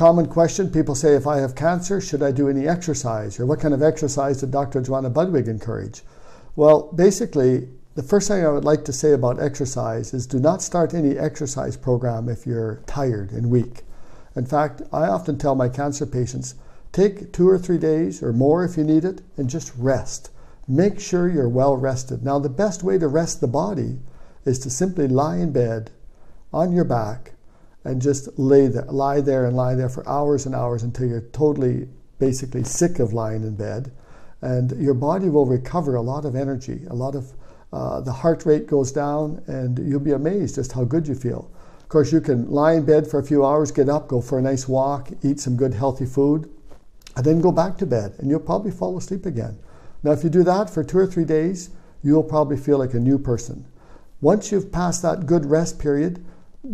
Common question, people say, if I have cancer, should I do any exercise? Or what kind of exercise did Dr. Joanna Budwig encourage? Well, basically, the first thing I would like to say about exercise is do not start any exercise program if you're tired and weak. In fact, I often tell my cancer patients, take 2 or 3 days or more if you need it, and just rest. Make sure you're well rested. Now, the best way to rest the body is to simply lie in bed on your back and just lie there for hours and hours until you're totally, basically sick of lying in bed. And your body will recover a lot of energy, a lot of the heart rate goes down, and you'll be amazed just how good you feel. Of course, you can lie in bed for a few hours, get up, go for a nice walk, eat some good healthy food, and then go back to bed, and you'll probably fall asleep again. Now, if you do that for 2 or 3 days, you'll probably feel like a new person. Once you've passed that good rest period,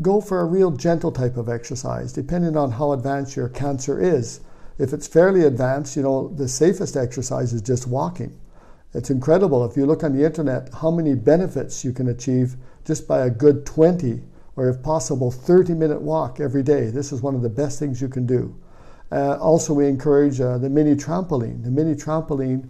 go for a real gentle type of exercise, depending on how advanced your cancer is. If it's fairly advanced, you know, the safest exercise is just walking. It's incredible. If you look on the internet, how many benefits you can achieve just by a good 20 or if possible 30-minute walk every day. This is one of the best things you can do. Also, we encourage the mini trampoline. The mini trampoline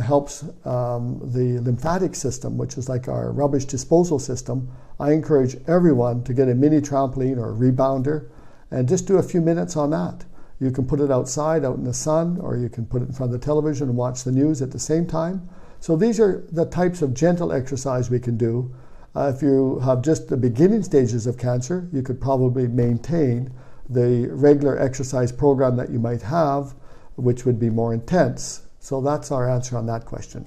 helps the lymphatic system, which is like our rubbish disposal system. I encourage everyone to get a mini trampoline or a rebounder and just do a few minutes on that. You can put it outside, out in the sun, or you can put it in front of the television and watch the news at the same time. So these are the types of gentle exercise we can do. If you have just the beginning stages of cancer, you could probably maintain the regular exercise program that you might have, which would be more intense. So that's our answer on that question.